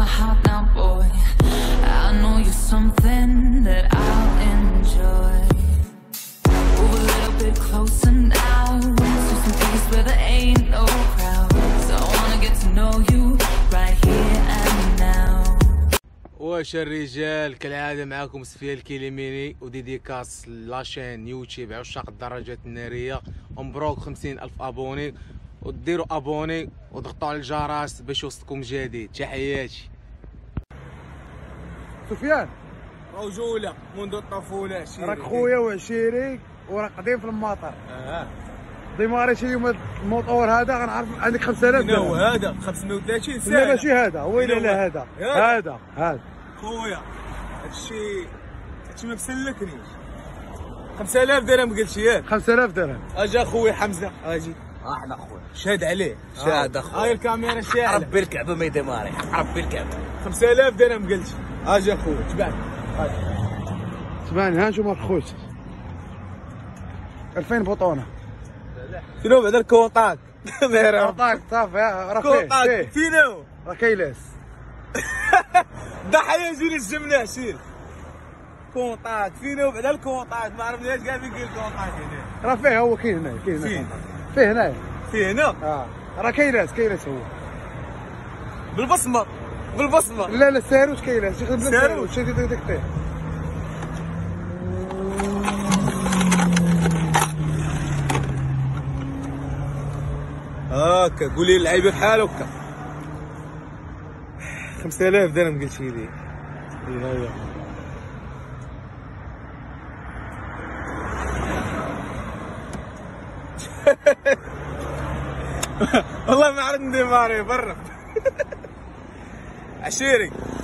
my heart now, boy. I know you're something that I'll enjoy. Move a little bit closer now, to some place where there ain't no crowds. I wanna get to know you right here and now. واش الرجال كالعاده معاكم سفيان كيليميني، وديديكاس لاشين يوتيوب عشاق الدرجات الناريه. ومبروك 50,000 ابوني، وديروا ابوني وضغطوا على الجرس باش يوصلكم جديد. تحياتي. سفيان رجوله منذ الطفوله، راك خويا وعشيري وراك قديم في المطر. ديماري شي يوم الموطور هذا غنعرف عندك 5000 درهم. هو هذا 530 ساعه. لا ماشي هذا، ويلي لا هذا هذا خويا هادشي ما مسلكنيش. 5000 درهم قلت لي ياك؟ 5000 درهم. اجا خويا حمزه، اجي احنا خويا شاد عليه، شاد اخويا. هاي الكاميرا شاعله، ربي الكعبه ما يديماري، ربي الكعبه. 5000 درهم قلت لي. اجا خويا تبعني، تبعني. ها نشوف خويا 2000 بطونه. شنو بعدا الكوطاك؟ كاميرا كوطاك صافي. راه فيه كوطاك فينو؟ راه كايلاس ضحايا يجوني الجمله سير كوطاك فينو بعدا الكوطاك؟ ما عرفناش كاع فين كاين الكوطاك هنا. راه فيه، هو كاين هنا، كاين هنا، فيه هنا، فيه هنا. راه كايلاس، كايلاس هو بالبصمه، بالبصمه. لا لا الساروت كايلاس، يخدم الساروت شديد هذاك فيه. هاكا قولي اللعيبه بحال هكا. 5000 درهم قلت لي. هايا والله ما عرفت نديماري برا. عشيري.